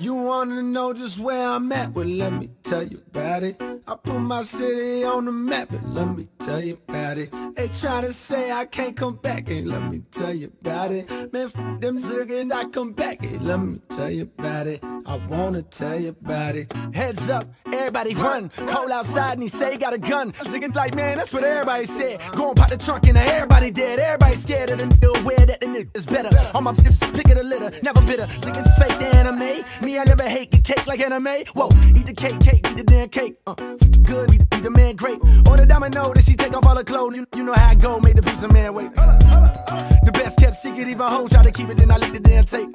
You wanna know just where I'm at? Well, let me tell you about it. I put my city on the map, but let me tell you about it. They try to say I can't come back, and let me tell you about it. Man, f them zirkins, I come back, and let me tell you about it. I wanna tell you about it. Heads up, everybody run. Cole outside and he say he got a gun. Zirkins like, man, that's what everybody said. Go and pop the trunk and everybody dead. Everybody scared of the nigga, aware that the nigga is better. All my bitches pick of the litter, never bitter. Zirkins fake the anime. I never hate, get cake like anime. Whoa, eat the cake, eat the damn cake. Good, eat the man great. Or the domino that she take off all her clothes. You know how I go, made the piece of man wait. The best kept secret, even hoes try to keep it, then I leak the damn tape.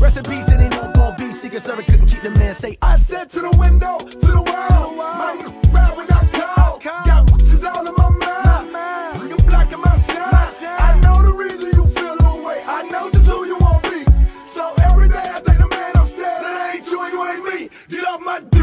Recipes and they don't call beef, secret service couldn't keep the man safe. I said to the window, to the world, my nigga ride when I call. Got bitches all in my mind, nigga blocking my shine. I know the reason you feel the way, I know just who you won't be. So every day I think the man upstairs, that ain't you and you ain't me. Get off my dick.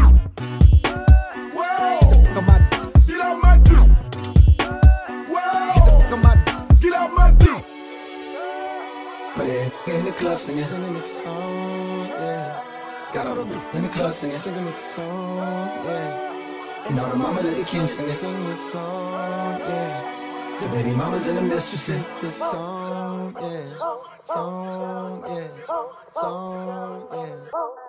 In the club singing, singing the song, yeah. Got all the bitches in the club singing, singing the song, yeah. And all the mamas at the kids singing, singing the song, yeah. The baby mamas and the mistresses, the song, yeah. Song, yeah. Song, yeah.